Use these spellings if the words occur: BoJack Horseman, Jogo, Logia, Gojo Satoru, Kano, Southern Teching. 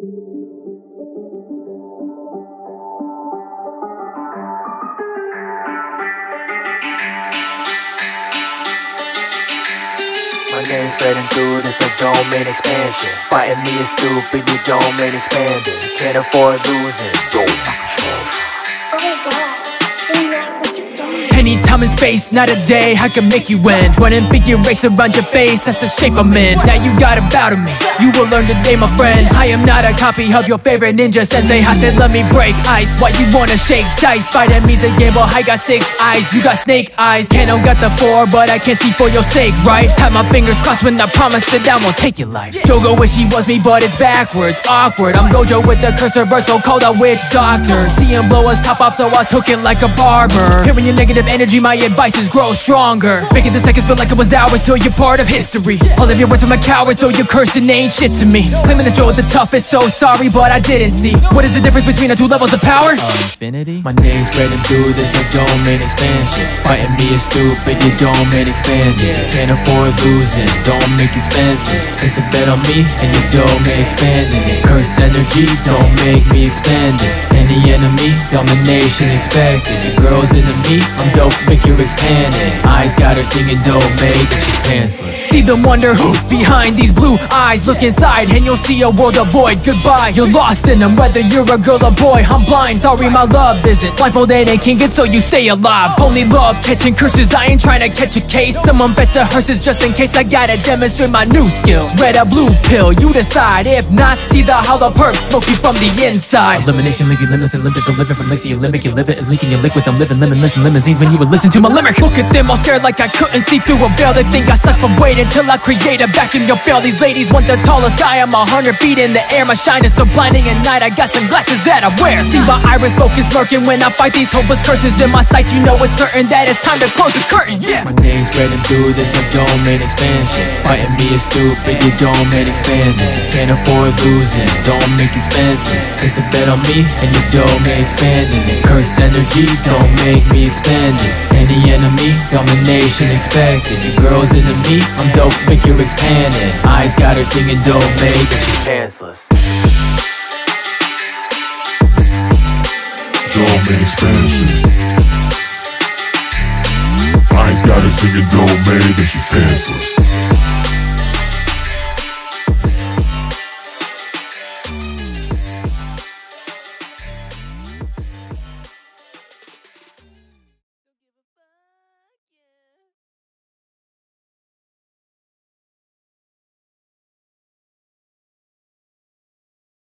My game spreading through this like domain expansion. Fighting me is stupid, your domain expanding. Can't afford losing. Oh my god, see now what you're doing. Any time and space, not a day, I can make you win. Running figure eights around your face, that's the shape I'm in. Now you got a bout of me, you will learn today my friend. I am not a copy of your favorite ninja sensei. I said let me break ice, why you wanna shake dice? Fight at me's a game, but I got six eyes, you got snake eyes. Kano got the four, but I can't see for your sake, right? Have my fingers crossed when I promise that I won't take your life. Jogo wish he was me, but it's backwards, awkward. I'm Gojo with the cursor verse, so called a witch doctor. See him blow his top off, so I took it like a barber. Hearing your negative energy, my advice is grow stronger. Making the seconds feel like it was hours till you're part of history. All of your words are my cowards, so you're cursing ain't shit to me. Claiming that you're the toughest, so sorry, but I didn't see. What is the difference between the two levels of power? Infinity? My name's spreading through this like domain expansion. Fighting me is stupid, your domain expanded. Can't afford losing, don't make expenses. Place a bet on me, and your domain expanding. Cursed energy, don't make me expand it. Any enemy, domination expected. Your girl's into me, I'm dope, make you expand it. Eyes got her singing dope, make she pantsless. See them wonder who's behind these blue eyes. Look inside and you'll see a world of void. Goodbye, you're lost in them, whether you're a girl or boy. I'm blind, sorry my love isn't blindfold and ain't king it, so you stay alive. Only love catching curses, I ain't trying to catch a case. Someone fetch a hearses just in case, I gotta demonstrate my new skill. Red or blue pill, you decide, if not, see the hollow perp smoke you from the inside. Elimination leave you limitless and limpid, so live it from Lixie, you limit, you live it is leaking your liquids. I'm living limitless and limousines when you would listen to my limerick. Look at them all scared like I couldn't see through a veil. They think I suck from waiting till I create a vacuum, you'll fail. These ladies want the tallest guy, I'm 100 feet in the air. My shine is so blinding at night, I got some glasses that I wear. See my iris focus lurking when I fight these hopeless curses. In my sights you know it's certain that it's time to close the curtain. Yeah. My name's spreading through this like domain expansion. Fighting me is stupid, your domain expanding. Can't afford losing, don't make expenses. Place a bet on me and your domain expanding. Cursed energy, don't make me expand it. Any enemy, domination expected. Your girl's into me, I'm dope, make you expand it. Eyes got her singing dope, make she pantsless. Domain expansion. Eyes got her singing dope, make she pantsless.